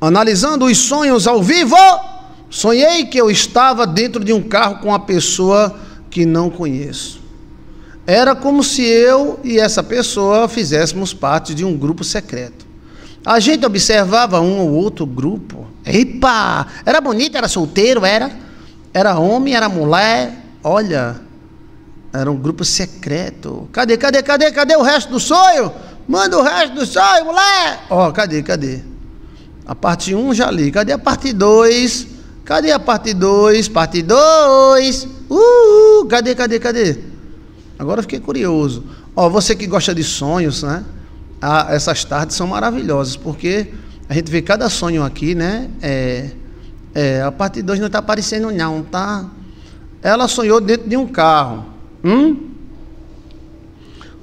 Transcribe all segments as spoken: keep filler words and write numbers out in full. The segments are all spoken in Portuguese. Analisando os sonhos ao vivo, sonhei que eu estava dentro de um carro com uma pessoa que não conheço. Era como se eu e essa pessoa fizéssemos parte de um grupo secreto. A gente observava um ou outro grupo. Epa! Era bonito, era solteiro, era... Era homem, era mulher. Olha, era um grupo secreto. Cadê, cadê, cadê, cadê o resto do sonho? Manda o resto do sonho, mulher! Ó, oh, cadê, cadê? A parte um já li. Cadê a parte dois? Cadê a parte dois? Parte dois! Uh, cadê, cadê, cadê? Agora eu fiquei curioso. Ó, oh, você que gosta de sonhos, né? Ah, essas tardes são maravilhosas, porque a gente vê cada sonho aqui, né? É, é, a parte dois não está aparecendo não, tá? Ela sonhou dentro de um carro. Hum?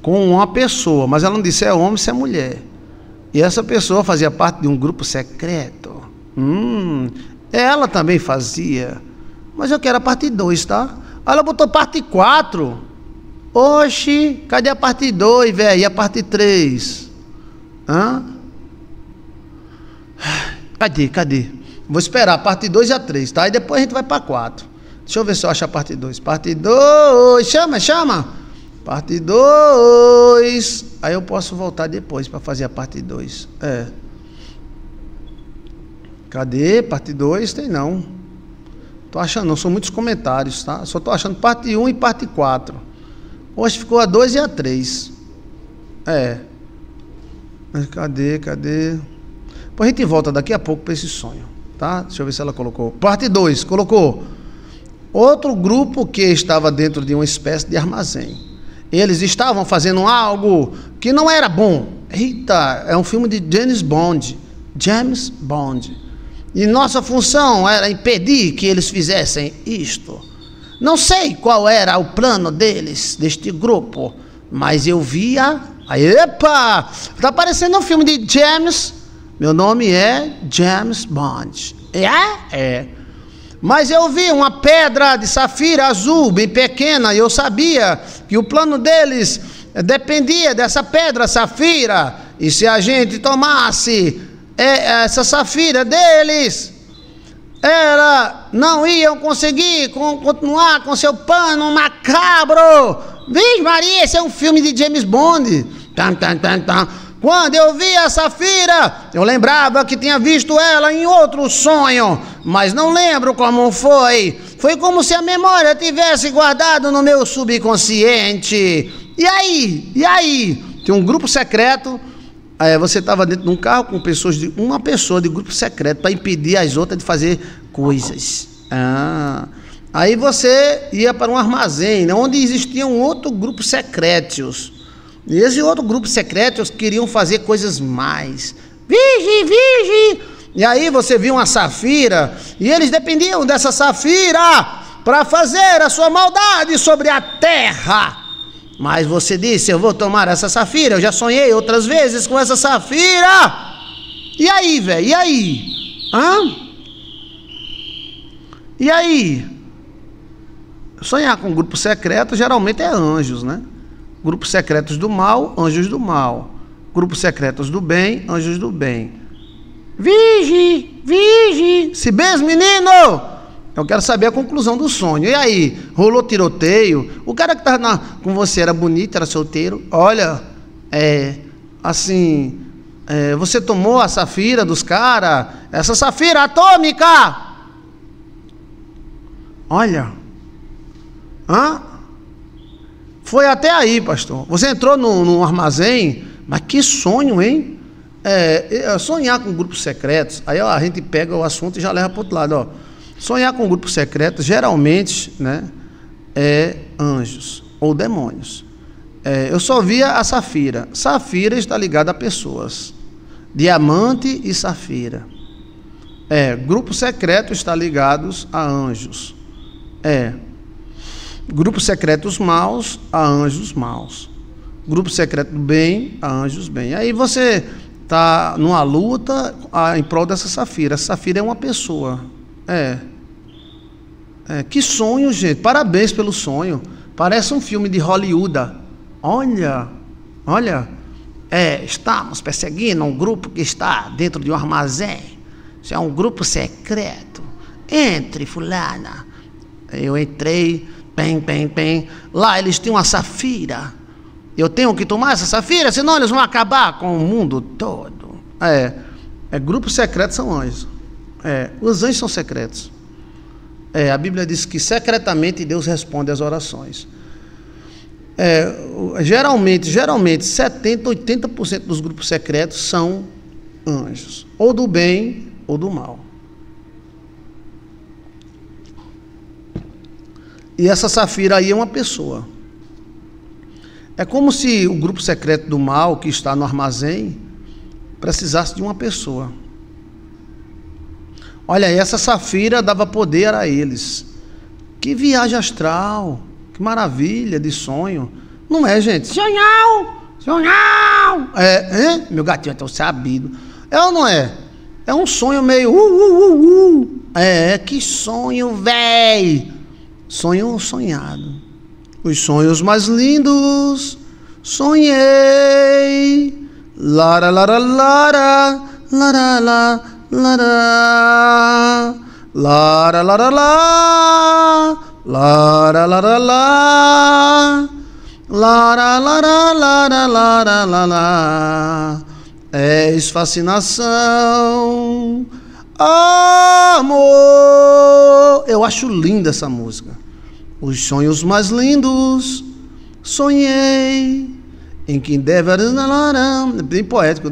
Com uma pessoa, mas ela não disse se é homem, se é mulher. E essa pessoa fazia parte de um grupo secreto. Hum, ela também fazia. Mas eu quero a parte dois, tá? Ela botou parte quatro. Oxi, cadê a parte dois, velho? E a parte três? Hã? Cadê, cadê? Vou esperar a parte dois e a três, tá? E depois a gente vai para quatro. Deixa eu ver se eu acho a parte dois. Parte dois, chama, chama. Parte dois. Aí eu posso voltar depois para fazer a parte dois. É. Cadê? Parte dois? Tem não. Tô achando, não. São muitos comentários, tá? Só tô achando parte um e parte quatro. Hoje ficou a dois e a três. É. Mas cadê? Cadê? Depois a gente volta daqui a pouco para esse sonho, tá? Deixa eu ver se ela colocou. Parte dois, colocou. Outro grupo que estava dentro de uma espécie de armazém. Eles estavam fazendo algo que não era bom. Eita, é um filme de James Bond. James Bond. E nossa função era impedir que eles fizessem isto. Não sei qual era o plano deles, deste grupo, mas eu via... Epa! Tá parecendo um filme de James... Meu nome é James Bond. É? É. Mas eu vi uma pedra de safira azul, bem pequena, e eu sabia que o plano deles dependia dessa pedra safira. E se a gente tomasse essa safira deles, ela não iam conseguir continuar com seu plano macabro. Vixe Maria, esse é um filme de James Bond. Tam, tam, tam, tam. Quando eu vi a safira, eu lembrava que tinha visto ela em outro sonho, mas não lembro como foi. Foi como se a memória tivesse guardado no meu subconsciente. E aí? E aí? Tem um grupo secreto. É, você estava dentro de um carro com pessoas de uma pessoa de grupo secreto para impedir as outras de fazer coisas. Ah. Aí você ia para um armazém, onde existiam outro grupo secretos. E esse outro grupo secreto queriam fazer coisas mais. Vigi, vigi! E aí você viu uma safira, e eles dependiam dessa safira para fazer a sua maldade sobre a terra. Mas você disse, eu vou tomar essa safira, eu já sonhei outras vezes com essa safira. E aí, velho? E aí? Hã? E aí? Sonhar com um grupo secreto geralmente é anjos, né? Grupos secretos do mal, anjos do mal. Grupos secretos do bem, anjos do bem. Vigi, vigi. Se bem, menino, eu quero saber a conclusão do sonho. E aí, rolou tiroteio? O cara que estava na... com você era bonito, era solteiro? Olha, é... assim... É, você tomou a safira dos caras? Essa safira atômica! Olha... Hã? Foi até aí, pastor. Você entrou num, num armazém, mas que sonho, hein? É, sonhar com grupos secretos, aí ó, a gente pega o assunto e já leva para o outro lado. Ó. Sonhar com grupos secretos, geralmente, né, é anjos ou demônios. É, eu só via a safira. Safira está ligada a pessoas. Diamante e safira. É, grupo secreto está ligados a anjos. É... Grupos secretos maus a anjos maus. Grupo secreto do bem a anjos bem. Aí você está numa luta em prol dessa safira. A safira é uma pessoa. É. É. Que sonho, gente. Parabéns pelo sonho. Parece um filme de Hollywood. Olha, olha. É, estamos perseguindo um grupo que está dentro de um armazém. Isso é um grupo secreto. Entre, fulana. Eu entrei, bem, bem, bem. Lá eles tinham uma safira. Eu tenho que tomar essa safira, senão eles vão acabar com o mundo todo. É, é grupos secretos são anjos. É, os anjos são secretos. É, a Bíblia diz que secretamente Deus responde às orações. É, geralmente, geralmente, setenta, oitenta por cento dos grupos secretos são anjos. Ou do bem, ou do mal. E essa safira aí é uma pessoa. É como se o grupo secreto do mal, que está no armazém, precisasse de uma pessoa. Olha, essa safira dava poder a eles. Que viagem astral, que maravilha de sonho. Não é, gente? Sonhão, sonhão. É, hein? Meu gatinho é tão sabido. É ou não é? É um sonho meio... Uh, uh, uh, uh. É, que sonho, véi. Sonho sonhado. Os sonhos mais lindos sonhei. Lara, lara, lara, lara, lara, lara, lara, lara, lara, lara, lara, lara, lara, lara, lara, lara. És fascinação, amor. Eu acho linda essa música. Os sonhos mais lindos sonhei, em que deve... Bem poético.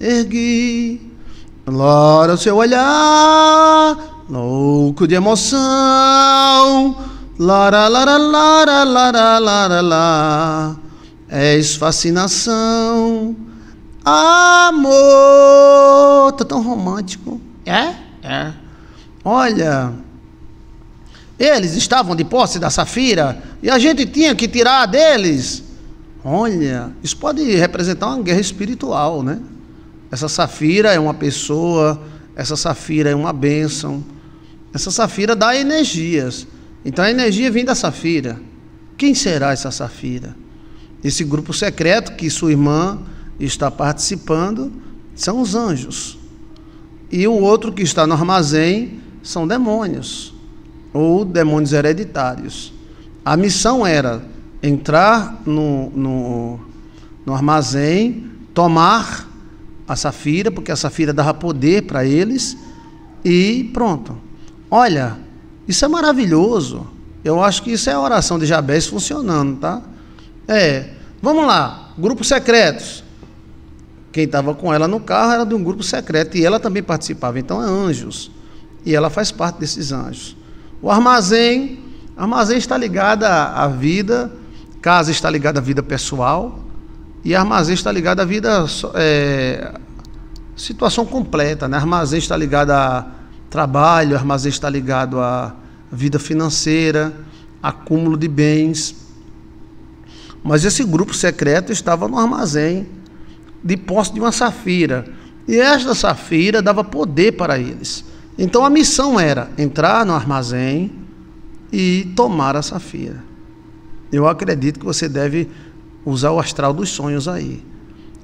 Ergui lara o seu olhar, louco de emoção. Lara, lara, lara, lara, lara, lara. És fascinação, amor. Tô tão romântico. É? É. Olha, eles estavam de posse da safira e a gente tinha que tirar deles. Olha, isso pode representar uma guerra espiritual, né? Essa safira é uma pessoa, essa safira é uma bênção. Essa safira dá energias. Então a energia vem da safira. Quem será essa safira? Esse grupo secreto que sua irmã está participando são os anjos. E o outro que está no armazém são demônios, ou demônios hereditários. A missão era entrar no, no, no armazém, tomar a safira, porque a safira dava poder para eles, e pronto. Olha, isso é maravilhoso. Eu acho que isso é a oração de Jabez funcionando, tá? É, vamos lá, grupos secretos. Quem estava com ela no carro era de um grupo secreto e ela também participava, então é anjos. E ela faz parte desses anjos. O armazém, armazém está ligado à vida, casa está ligada à vida pessoal e armazém está ligado à vida, é, situação completa, né? Armazém está ligado a trabalho, armazém está ligado à vida financeira, acúmulo de bens. Mas esse grupo secreto estava no armazém, de posse de uma safira, e esta safira dava poder para eles. Então a missão era entrar no armazém e tomar a safira. Eu acredito que você deve usar o astral dos sonhos aí,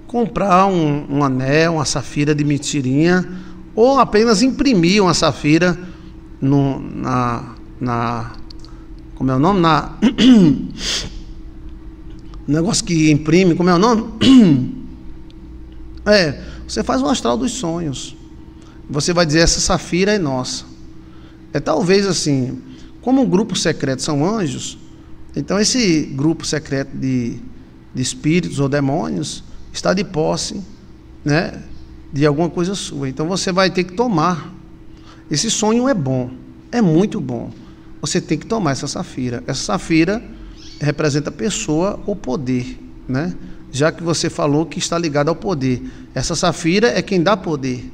comprar um, um anel, uma safira de mentirinha, ou apenas imprimir uma safira no, na, na como é o nome? Na negócio que imprime, como é o nome? É, você faz um astral dos sonhos. Você vai dizer, essa safira é nossa. É talvez assim, como um grupo secreto são anjos, então esse grupo secreto de, de espíritos ou demônios está de posse, né, de alguma coisa sua. Então você vai ter que tomar. Esse sonho é bom, é muito bom. Você tem que tomar essa safira. Essa safira representa pessoa ou poder, né? Já que você falou que está ligado ao poder. Essa safira é quem dá poder.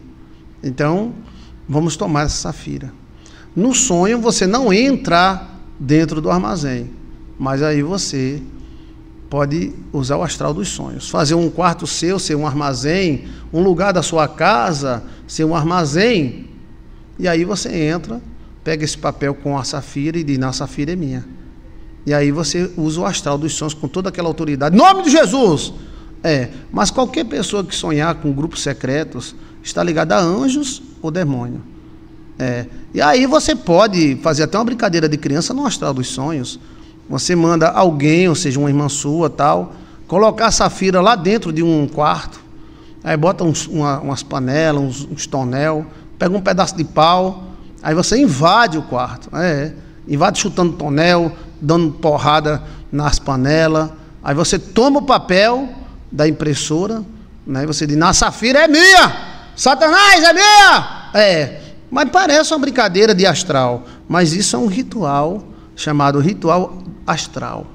Então, vamos tomar essa safira. No sonho, você não entra dentro do armazém, mas aí você pode usar o astral dos sonhos. Fazer um quarto seu, ser um armazém, um lugar da sua casa, ser um armazém, e aí você entra, pega esse papel com a safira e diz, não, a safira é minha. E aí você usa o astral dos sonhos com toda aquela autoridade. Nome de Jesus! É, mas qualquer pessoa que sonhar com grupos secretos, está ligado a anjos ou demônio. É. E aí você pode fazer até uma brincadeira de criança no astral dos sonhos. Você manda alguém, ou seja, uma irmã sua, tal, colocar a Safira lá dentro de um quarto, aí bota uns, uma, umas panelas, uns, uns tonel, pega um pedaço de pau, aí você invade o quarto, é, invade chutando tonel, dando porrada nas panelas, aí você toma o papel da impressora, né, e você diz, na Safira é minha, Satanás é minha, é, mas parece uma brincadeira de astral, mas isso é um ritual chamado ritual astral.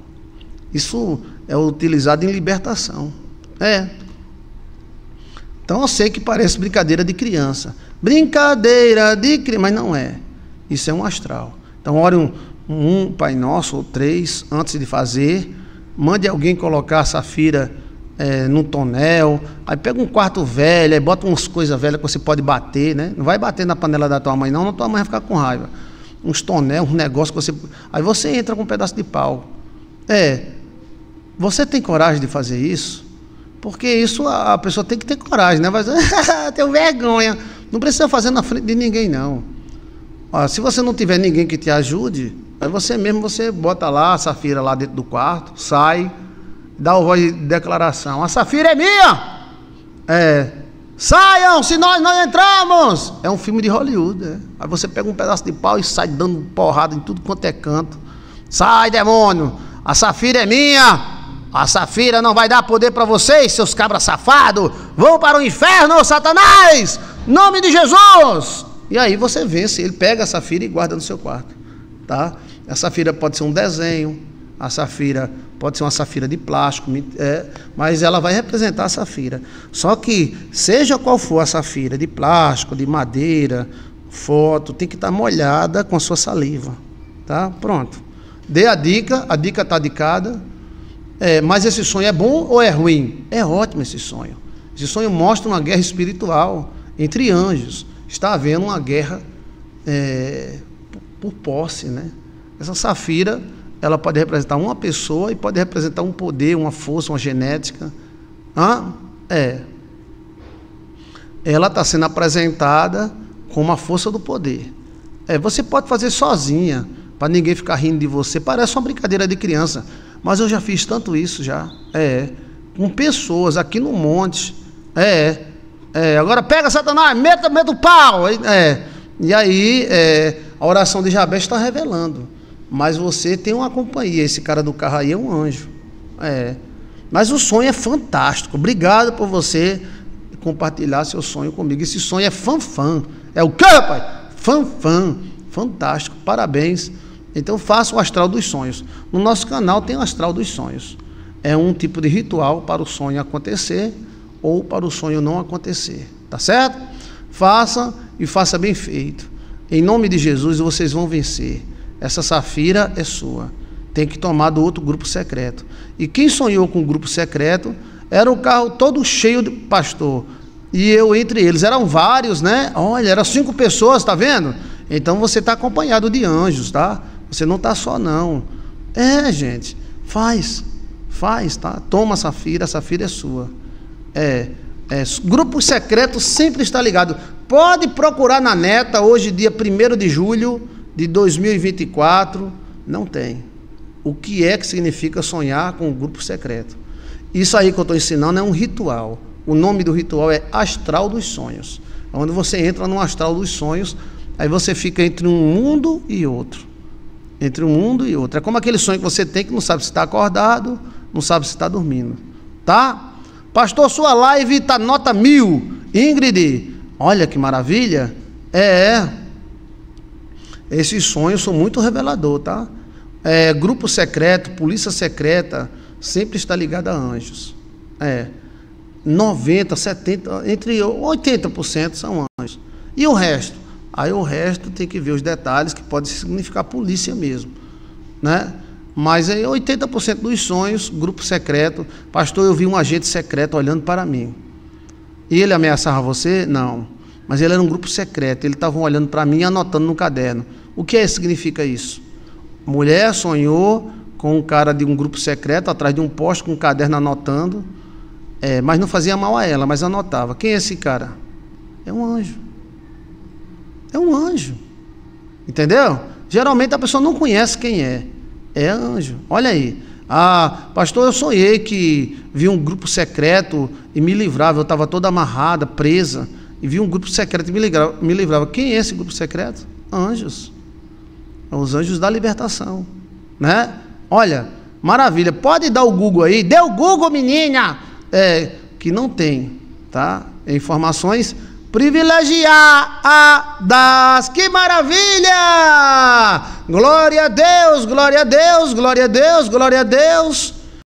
Isso é utilizado em libertação. É. Então eu sei que parece brincadeira de criança. Brincadeira de criança, mas não é. Isso é um astral. Então ore um, um Pai Nosso ou três antes de fazer. Mande alguém colocar a Safira é, no tonel. Aí pega um quarto velho, aí bota umas coisas velhas que você pode bater, né? Não vai bater na panela da tua mãe, não, não tua mãe vai ficar com raiva. Uns tonel, um negócio que você... Aí você entra com um pedaço de pau. É. Você tem coragem de fazer isso? Porque isso a pessoa tem que ter coragem, né? Vai dizer, tenho vergonha. Não precisa fazer na frente de ninguém, não. Ó, se você não tiver ninguém que te ajude, aí você mesmo, você bota lá a Safira lá dentro do quarto, sai, dá o voz de declaração. A Safira é minha! É... Saiam, se nós não entramos! É um filme de Hollywood, né? Aí você pega um pedaço de pau e sai dando porrada em tudo quanto é canto. Sai, demônio! A Safira é minha! A Safira não vai dar poder para vocês, seus cabras safados! Vão para o inferno, Satanás! Nome de Jesus! E aí você vence, ele pega a Safira e guarda no seu quarto, tá? A Safira pode ser um desenho, a Safira... pode ser uma safira de plástico, é, mas ela vai representar a safira. Só que, seja qual for a safira, de plástico, de madeira, foto, tem que estar molhada com a sua saliva. Tá? Pronto. Dê a dica, a dica está dicada. É, mas esse sonho é bom ou é ruim? É ótimo esse sonho. Esse sonho mostra uma guerra espiritual entre anjos. Está havendo uma guerra é, por posse, né? Essa safira... ela pode representar uma pessoa e pode representar um poder, uma força, uma genética. Hã? É. Ela está sendo apresentada como a força do poder. É, você pode fazer sozinha, para ninguém ficar rindo de você. Parece uma brincadeira de criança, mas eu já fiz tanto isso já. É. Com pessoas aqui no monte. É. É. Agora pega Satanás, meta, meta o pau. É. E aí é, a oração de Jabez está revelando. Mas você tem uma companhia, esse cara do carro aí é um anjo. É. Mas o sonho é fantástico. Obrigado por você compartilhar seu sonho comigo. Esse sonho é fanfã. É o quê, pai? Fanfã. Fantástico. Parabéns. Então faça o astral dos sonhos. No nosso canal tem o astral dos sonhos. É um tipo de ritual para o sonho acontecer ou para o sonho não acontecer. Tá certo? Faça e faça bem feito. Em nome de Jesus vocês vão vencer. Essa safira é sua. Tem que tomar do outro grupo secreto. E quem sonhou com o grupo secreto era um carro todo cheio de pastor. E eu entre eles. Eram vários, né? Olha, eram cinco pessoas, tá vendo? Então você está acompanhado de anjos, tá? Você não está só, não. É, gente. Faz. Faz, tá? Toma a safira. A safira é sua. É. É, grupo secreto sempre está ligado. Pode procurar na neta hoje, dia primeiro de julho. De dois mil e vinte e quatro, não tem. O que é que significa sonhar com um grupo secreto? Isso aí que eu estou ensinando é um ritual. O nome do ritual é Astral dos Sonhos. É onde você entra no Astral dos Sonhos, aí você fica entre um mundo e outro. Entre um mundo e outro. É como aquele sonho que você tem que não sabe se está acordado, não sabe se está dormindo. Tá? Pastor, sua live está nota mil. Ingrid, olha que maravilha. É... esses sonhos são muito revelador, tá? É, grupo secreto, polícia secreta, sempre está ligado a anjos. É, noventa, setenta, entre oitenta por cento são anjos. E o resto? Aí o resto tem que ver os detalhes, que pode significar polícia mesmo, né? Mas aí oitenta por cento dos sonhos, grupo secreto. Pastor, eu vi um agente secreto olhando para mim. E ele ameaçava você? Não. Mas ele era um grupo secreto, eles estavam olhando para mim e anotando no caderno. O que é, significa isso? Mulher sonhou com um cara de um grupo secreto, atrás de um poste, com um caderno anotando, é, mas não fazia mal a ela, mas anotava. Quem é esse cara? é um anjo. É um anjo. Entendeu? Geralmente a pessoa não conhece quem é. É anjo. Olha aí. Ah, pastor, eu sonhei que vi um grupo secreto e me livrava. Eu estava toda amarrada, presa, e vi um grupo secreto e me livrava, me livrava. Quem é esse grupo secreto? Anjos. Os anjos da libertação, né? Olha, maravilha. Pode dar o Google aí. Dê o Google, menina. É, que não tem, tá? Informações privilegiadas. Que maravilha! Glória a Deus, glória a Deus, glória a Deus, glória a Deus.